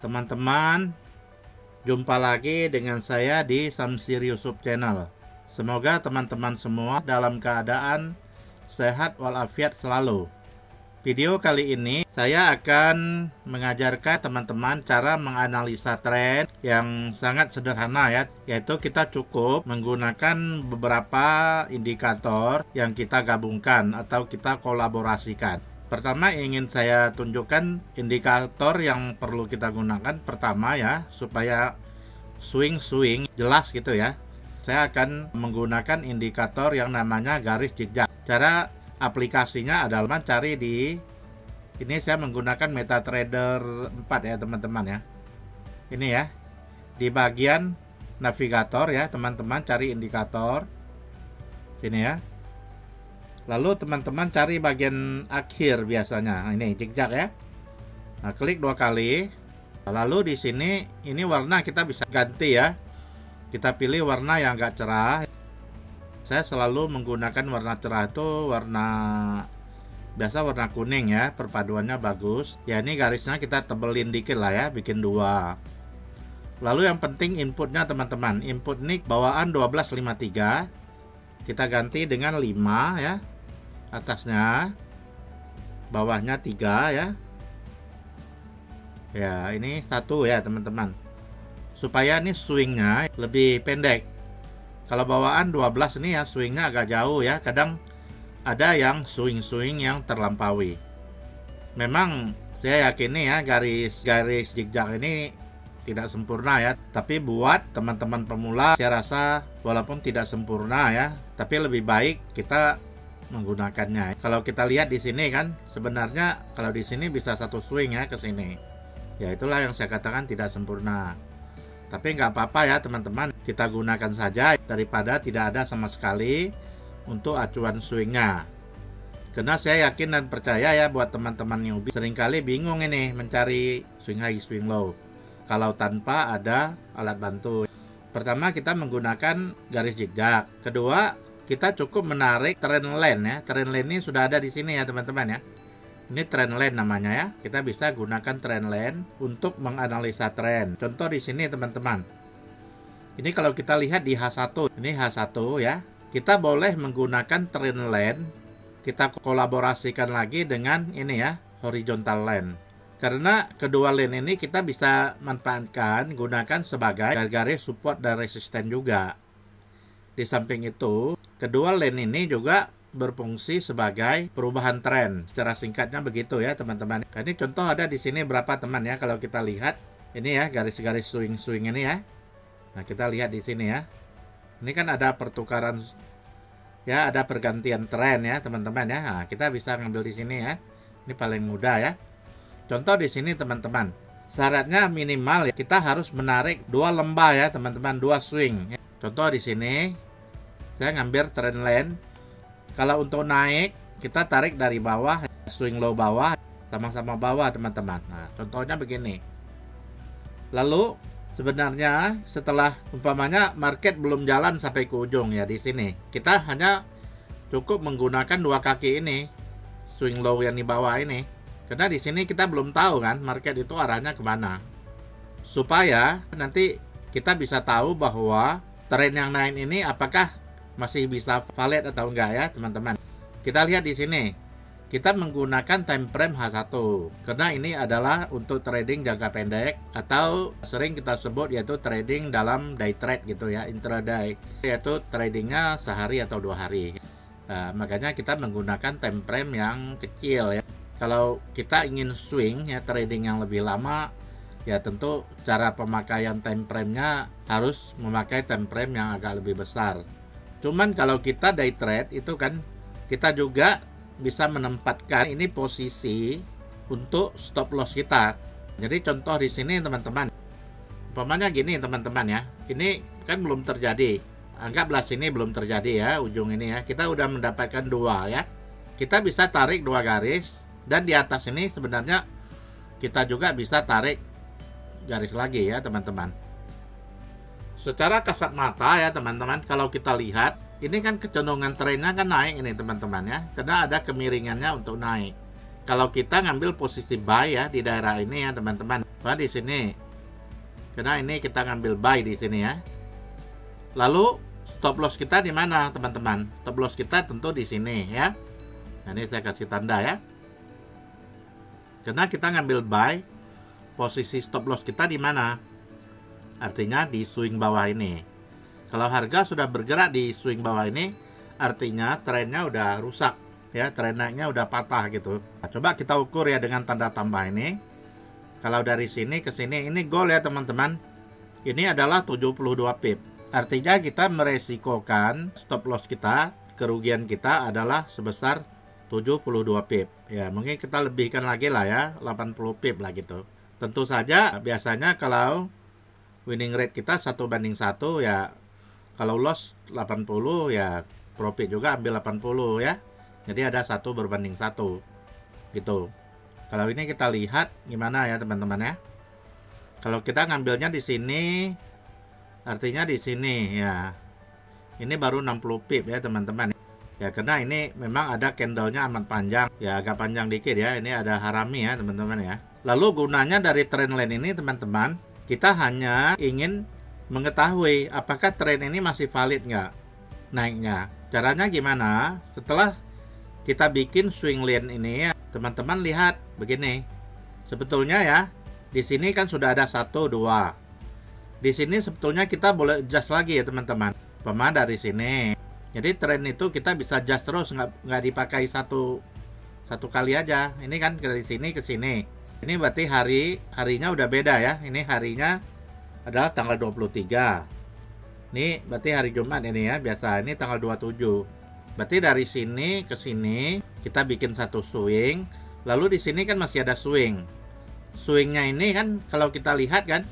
teman-teman. Jumpa lagi dengan saya di Syamsir Yusuf channel. Semoga teman-teman semua dalam keadaan sehat walafiat selalu. Video kali ini saya akan mengajarkan teman-teman cara menganalisa tren yang sangat sederhana ya, yaitu kita cukup menggunakan beberapa indikator yang kita gabungkan atau kita kolaborasikan. Pertama ingin saya tunjukkan indikator yang perlu kita gunakan pertama ya, supaya swing jelas gitu ya. Saya akan menggunakan indikator yang namanya garis zigzag. Cara aplikasinya adalah cari di ini, saya menggunakan MetaTrader 4 ya teman-teman ya. Ini ya, di bagian navigator ya teman-teman, cari indikator sini ya. Lalu teman-teman cari bagian akhir biasanya. Ini zigzag ya. Nah, klik dua kali. Lalu di sini ini warna kita bisa ganti ya. Kita pilih warna yang agak cerah. Saya selalu menggunakan warna cerah itu warna biasa, warna kuning ya. Perpaduannya bagus. Ya ini garisnya kita tebelin dikit lah ya, bikin dua. Lalu yang penting inputnya teman-teman. Input nick bawaan 1253. Kita ganti dengan 5 ya. Atasnya, bawahnya 3 ya. Ya ini 1 ya teman-teman, supaya ini swingnya lebih pendek. Kalau bawaan 12 ini ya swingnya agak jauh ya. Kadang ada yang swing yang terlampaui. Memang saya yakini ya garis zigzag ini tidak sempurna ya, tapi buat teman-teman pemula saya rasa walaupun tidak sempurna ya, tapi lebih baik kita menggunakannya. Kalau kita lihat di sini kan, sebenarnya kalau di sini bisa satu swing ya ke sini. Ya itulah yang saya katakan tidak sempurna. Tapi nggak apa-apa ya teman-teman, kita gunakan saja daripada tidak ada sama sekali untuk acuan swingnya. Karena saya yakin dan percaya ya buat teman-teman newbie seringkali bingung ini mencari swing high swing low kalau tanpa ada alat bantu. Pertama kita menggunakan garis zigzag. Kedua kita cukup menarik trend line ya. Trend line ini sudah ada di sini ya teman-teman ya. Ini trend line namanya ya. Kita bisa gunakan trend line untuk menganalisa trend. Contoh di sini teman-teman. Ini kalau kita lihat di H1, ini H1 ya. Kita boleh menggunakan trend line. Kita kolaborasikan lagi dengan ini ya, horizontal line. Karena kedua line ini kita bisa manfaatkan, gunakan sebagai garis support dan resisten juga. Di samping itu, kedua line ini juga berfungsi sebagai perubahan tren. Secara singkatnya begitu ya teman-teman. Nah, ini contoh ada di sini berapa teman ya. Kalau kita lihat ini ya, garis-garis swing ini ya. Nah kita lihat di sini ya. Ini kan ada pertukaran ya, ada pergantian tren ya teman-teman ya. Nah, kita bisa ngambil di sini ya. Ini paling mudah ya. Contoh di sini teman-teman. Syaratnya minimal ya, kita harus menarik dua lembah ya teman-teman, dua swing. Contoh di sini saya ngambil trend line. Kalau untuk naik, kita tarik dari bawah, swing low bawah, sama-sama bawah teman-teman. Nah, contohnya begini. Lalu, sebenarnya setelah umpamanya market belum jalan sampai ke ujung ya di sini. Kita hanya cukup menggunakan dua kaki ini, swing low yang di bawah ini. Karena di sini kita belum tahu kan market itu arahnya kemana. Supaya nanti kita bisa tahu bahwa tren yang naik ini apakah masih bisa valid atau enggak ya teman-teman. Kita lihat di sini, kita menggunakan time frame H1 karena ini adalah untuk trading jangka pendek atau sering kita sebut yaitu trading dalam day trade gitu ya, intraday, yaitu tradingnya sehari atau dua hari. Nah, makanya kita menggunakan time frame yang kecil ya. Kalau kita ingin swing ya, trading yang lebih lama ya, tentu cara pemakaian time frame-nya harus memakai time frame yang agak lebih besar. Cuman kalau kita day trade itu kan kita juga bisa menempatkan ini posisi untuk stop loss kita. Jadi contoh di sini teman-teman. Umpamanya gini teman-teman ya. Ini kan belum terjadi. Anggaplah sini belum terjadi ya, ujung ini ya. Kita udah mendapatkan dua ya. Kita bisa tarik dua garis dan di atas ini sebenarnya kita juga bisa tarik garis lagi ya teman-teman. Secara kasat mata ya teman-teman, kalau kita lihat ini kan kecenderungan trennya kan naik ini teman-teman ya, karena ada kemiringannya untuk naik. Kalau kita ngambil posisi buy ya di daerah ini ya teman-teman, di sini, karena ini kita ngambil buy di sini ya. Lalu stop loss kita di mana teman-teman? Stop loss kita tentu di sini ya. Nah, ini saya kasih tanda ya. Karena kita ngambil buy, posisi stop loss kita di mana? Artinya di swing bawah ini. Kalau harga sudah bergerak di swing bawah ini, artinya trennya udah rusak. Ya, tren naiknya udah patah gitu. Nah, coba kita ukur ya dengan tanda tambah ini. Kalau dari sini ke sini, ini goal ya teman-teman. Ini adalah 72 pip. Artinya kita meresikokan stop loss kita, kerugian kita adalah sebesar 72 pip. Ya, mungkin kita lebihkan lagi lah ya, 80 pip lah gitu. Tentu saja biasanya kalau winning rate kita 1:1 ya, kalau loss 80 ya profit juga ambil 80 ya. Jadi ada 1:1 gitu. Kalau ini kita lihat gimana ya teman-teman ya. Kalau kita ngambilnya di sini, artinya di sini ya. Ini baru 60 pip ya teman-teman. Ya karena ini memang ada candlenya amat panjang. Ya agak panjang dikit ya. Ini ada harami ya teman-teman ya. Lalu gunanya dari trend line ini teman-teman, kita hanya ingin mengetahui apakah trend ini masih valid nggak naiknya. Caranya gimana? Setelah kita bikin swing lane ini ya, teman-teman lihat begini. Sebetulnya ya, di sini kan sudah ada 1, 2. Di sini sebetulnya kita boleh adjust lagi ya teman-teman. Pemah dari sini. Jadi tren itu kita bisa adjust terus, nggak dipakai satu kali aja. Ini kan dari sini ke sini. Ini berarti harinya udah beda ya. Ini harinya adalah tanggal 23. Ini berarti hari Jumat ini ya, biasa ini tanggal 27. Berarti dari sini ke sini kita bikin satu swing. Lalu di sini kan masih ada swing. Swingnya ini kan kalau kita lihat kan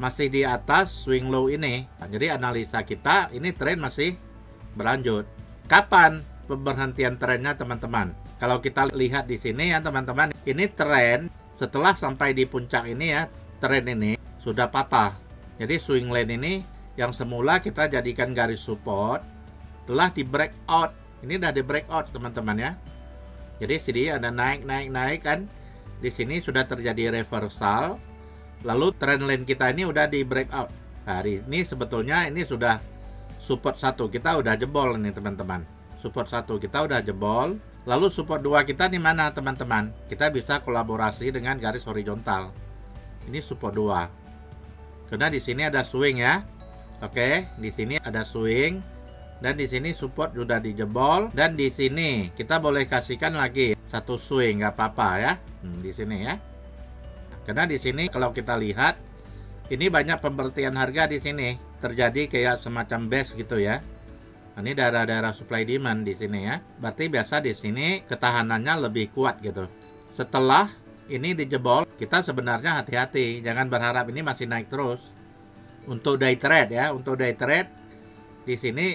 masih di atas swing low ini. Nah, jadi analisa kita ini tren masih berlanjut. Kapan pemberhentian trennya teman-teman? Kalau kita lihat di sini ya teman-teman, ini tren setelah sampai di puncak ini ya, tren ini sudah patah. Jadi swing lane ini yang semula kita jadikan garis support telah di breakout. Ini udah di breakout teman-teman ya. Jadi sini ada naik kan. Di sini sudah terjadi reversal. Lalu trend line kita ini udah di breakout. Hari ini sebetulnya ini sudah support 1 kita udah jebol ini teman-teman. Support 1 kita udah jebol. Lalu support 2 kita di mana teman-teman? Kita bisa kolaborasi dengan garis horizontal. Ini support 2. Karena di sini ada swing ya. Oke, di sini ada swing. Dan di sini support sudah dijebol, dan di sini kita boleh kasihkan lagi satu swing, nggak apa-apa ya. Di sini ya. Karena di sini kalau kita lihat ini banyak pemberhentian harga di sini, terjadi kayak semacam base gitu ya. Ini daerah-daerah supply demand di sini ya. Berarti biasa di sini ketahanannya lebih kuat gitu. Setelah ini dijebol, kita sebenarnya hati-hati, jangan berharap ini masih naik terus. Untuk day trade ya, untuk day trade di sini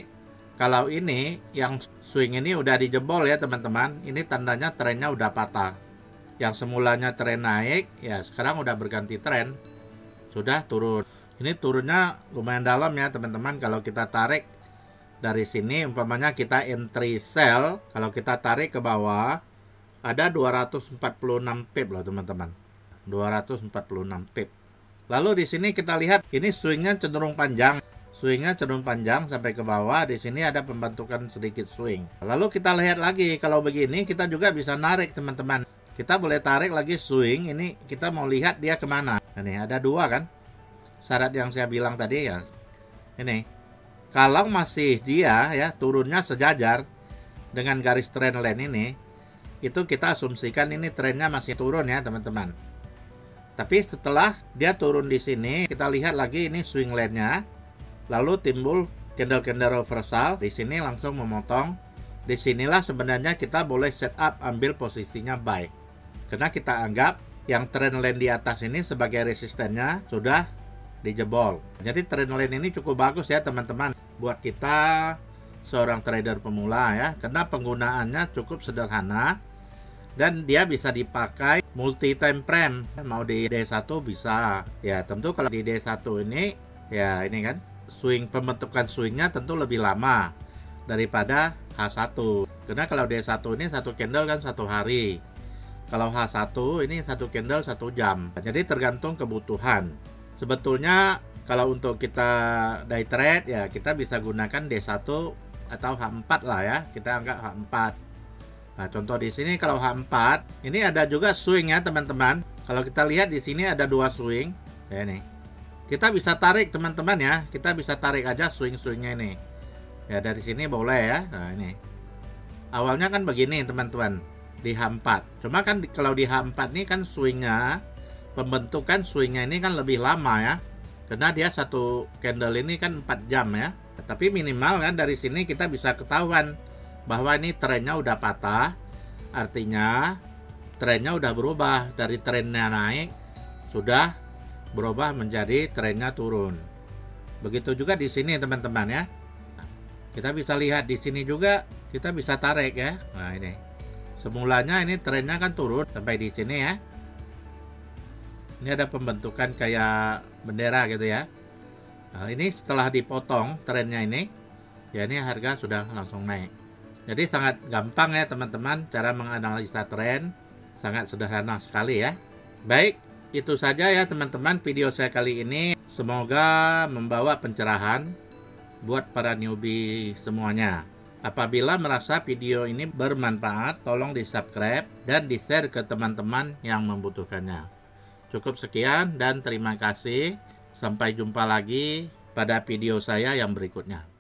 kalau ini, yang swing ini udah dijebol ya teman-teman, ini tandanya trennya udah patah. Yang semulanya tren naik, ya sekarang udah berganti tren, sudah turun. Ini turunnya lumayan dalam ya teman-teman, kalau kita tarik dari sini, umpamanya kita entry sell, kalau kita tarik ke bawah, ada 246 pip loh teman-teman. 246 pip. Lalu di sini kita lihat, ini swingnya cenderung panjang. Swingnya cenderung panjang sampai ke bawah. Di sini ada pembentukan sedikit swing. Lalu kita lihat lagi. Kalau begini kita juga bisa narik teman-teman. Kita boleh tarik lagi swing. Ini kita mau lihat dia kemana. Ini ada 2 kan. Syarat yang saya bilang tadi ya. Ini. Kalau masih dia ya turunnya sejajar dengan garis trend line ini, itu kita asumsikan ini trennya masih turun ya teman-teman. Tapi setelah dia turun di sini, kita lihat lagi ini swing lane-nya. Lalu timbul candle reversal. Di sini langsung memotong. Di sinilah sebenarnya kita boleh setup ambil posisinya buy. Karena kita anggap yang trend line di atas ini sebagai resistennya sudah dijebol. Jadi trend line ini cukup bagus ya teman-teman. Buat kita seorang trader pemula ya. Karena penggunaannya cukup sederhana. Dan dia bisa dipakai multi time frame. Mau di D1 bisa. Ya tentu kalau di D1 ini, ya ini kan, swing, pembentukan swingnya tentu lebih lama daripada H1. Karena kalau D1 ini satu candle kan 1 hari. Kalau H1 ini satu candle satu jam. Jadi tergantung kebutuhan. Sebetulnya kalau untuk kita day trade ya kita bisa gunakan D1 atau H4 lah ya. Kita anggap H4. Nah, contoh di sini kalau H4 ini ada juga swing ya teman-teman. Kalau kita lihat di sini ada dua swing ya nih. Kita bisa tarik teman-teman ya. Kita bisa tarik aja swing-swingnya ini. Ya dari sini boleh ya. Nah ini. Awalnya kan begini teman-teman di H4. Cuma kan kalau di H4 ini kan swingnya, pembentukan swingnya ini kan lebih lama ya. Karena dia satu candle ini kan 4 jam ya. Tapi minimal kan dari sini kita bisa ketahuan bahwa ini trennya udah patah. Artinya trennya udah berubah. Dari trennya naik sudah berubah menjadi trennya turun. Begitu juga di sini teman-teman ya. Nah, kita bisa lihat di sini juga kita bisa tarik ya. Nah ini. Semulanya ini trennya kan turun sampai di sini ya. Ini ada pembentukan kayak bendera gitu ya. Nah, ini setelah dipotong trennya ini, ya ini harga sudah langsung naik. Jadi sangat gampang ya teman-teman cara menganalisa tren, sangat sederhana sekali ya. Baik, itu saja ya teman-teman video saya kali ini. Semoga membawa pencerahan buat para newbie semuanya. Apabila merasa video ini bermanfaat, tolong di-subscribe dan di-share ke teman-teman yang membutuhkannya. Cukup sekian dan terima kasih. Sampai jumpa lagi pada video saya yang berikutnya.